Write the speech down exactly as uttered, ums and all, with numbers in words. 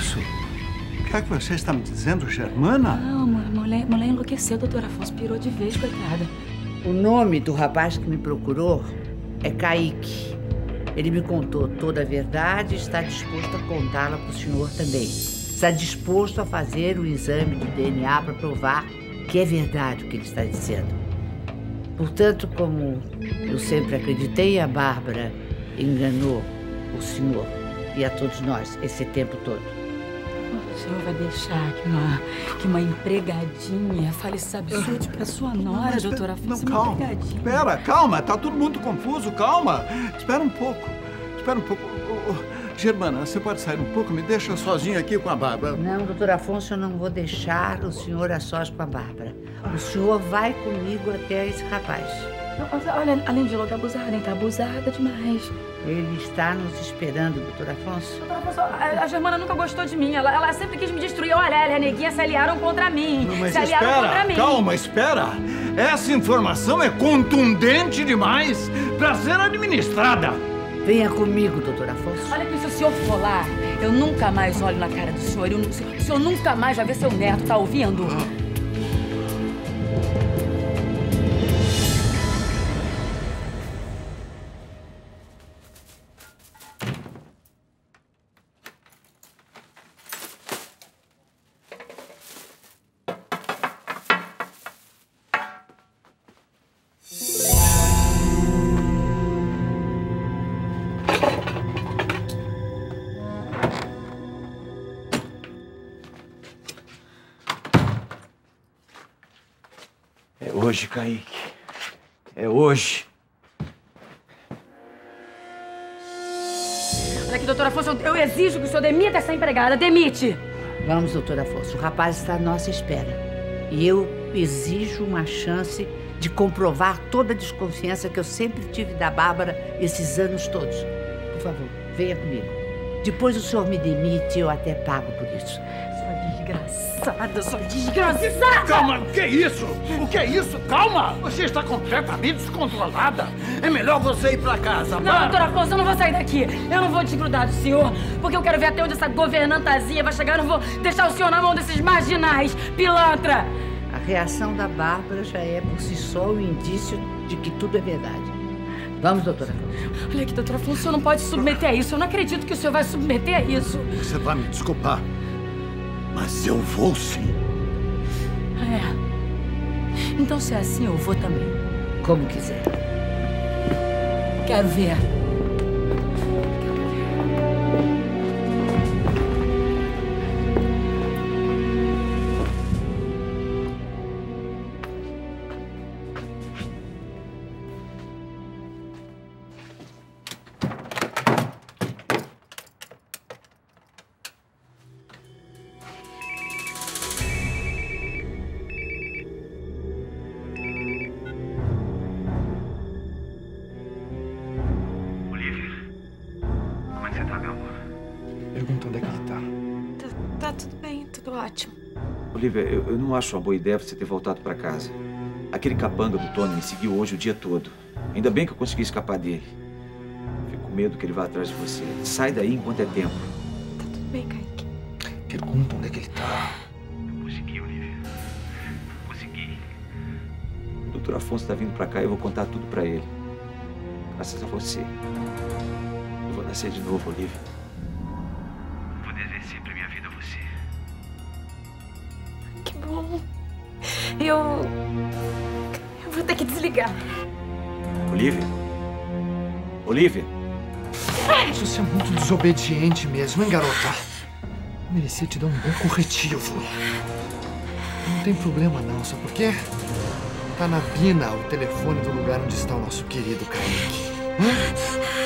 isso? O que é que você está me dizendo, Germana? Não, mulher, mulher enlouqueceu, doutor Afonso. Pirou de vez, coitada. O nome do rapaz que me procurou é Caíque. Ele me contou toda a verdade e está disposto a contá-la para o senhor também. Está disposto a fazer o exame do D N A para provar que é verdade o que ele está dizendo. Portanto, como eu sempre acreditei, a Bárbara enganou o senhor e a todos nós esse tempo todo. O senhor vai deixar que uma, que uma empregadinha fale esse absurdo pra sua nora, mas, doutora Afonso? Não, calma. Espera, calma. Tá tudo muito confuso, calma. Espera um pouco. Espera um pouco. Oh, oh. Germana, você pode sair um pouco? Me deixa sozinho aqui com a Bárbara. Não, doutor Afonso, eu não vou deixar o senhor a sós com a Bárbara. O senhor vai comigo até esse rapaz. Olha, além de logo abusada, hein? Tá abusada demais. Ele está nos esperando, doutor Afonso. Doutor Afonso, a, a Germana nunca gostou de mim. Ela, ela sempre quis me destruir. Olha, ela e a neguinha se aliaram contra mim. Não, mas se aliaram espera, contra mim. Calma, espera. Essa informação é contundente demais para ser administrada. Venha comigo, doutor Afonso. Olha que se o senhor for lá, eu nunca mais olho na cara do senhor. Eu, o senhor nunca mais vai ver seu neto, tá ouvindo? Ah. É hoje, Caíque. É hoje. Olha aqui, doutor Afonso, eu exijo que o senhor demita essa empregada. Demite! Vamos, doutor Afonso. O rapaz está à nossa espera. E eu exijo uma chance de comprovar toda a desconfiança que eu sempre tive da Bárbara esses anos todos. Por favor, venha comigo. Depois o senhor me demite e eu até pago por isso. Desgraçada, sou desgraçada! Calma, o que é isso? O que é isso? Calma! Você está completamente descontrolada. É melhor você ir pra casa, Bárbara. Não, doutor Afonso, eu não vou sair daqui. Eu não vou desgrudar do senhor, porque eu quero ver até onde essa governantazinha vai chegar. Eu não vou deixar o senhor na mão desses marginais, pilantra! A reação da Bárbara já é por si só o indício de que tudo é verdade. Vamos, doutora Afonso. Olha aqui, doutora Afonso, o senhor não pode se submeter a isso. Eu não acredito que o senhor vai se submeter a isso. Você vai me desculpar. Mas eu vou, sim. É. Então, se é assim, eu vou também. Como quiser. Quero ver. Olivia, eu, eu não acho uma boa ideia você ter voltado pra casa. Aquele capanga do Tony me seguiu hoje o dia todo. Ainda bem que eu consegui escapar dele. Fico com medo que ele vá atrás de você. Sai daí enquanto é tempo. Tá tudo bem, Caíque. Pergunta onde é que ele tá. Eu consegui, Olivia. Eu consegui. O doutor Afonso tá vindo pra cá e eu vou contar tudo pra ele. Graças a você. Eu vou nascer de novo, Olivia. Vou dever sempre a minha vida a você. Que bom. Eu... Eu vou ter que desligar. Olivia? Olivia? Você é muito desobediente mesmo, hein, garota? Eu merecia te dar um bom corretivo. Não tem problema não, sabe por quê? Tá na Bina o telefone do lugar onde está o nosso querido Caíque. Hã?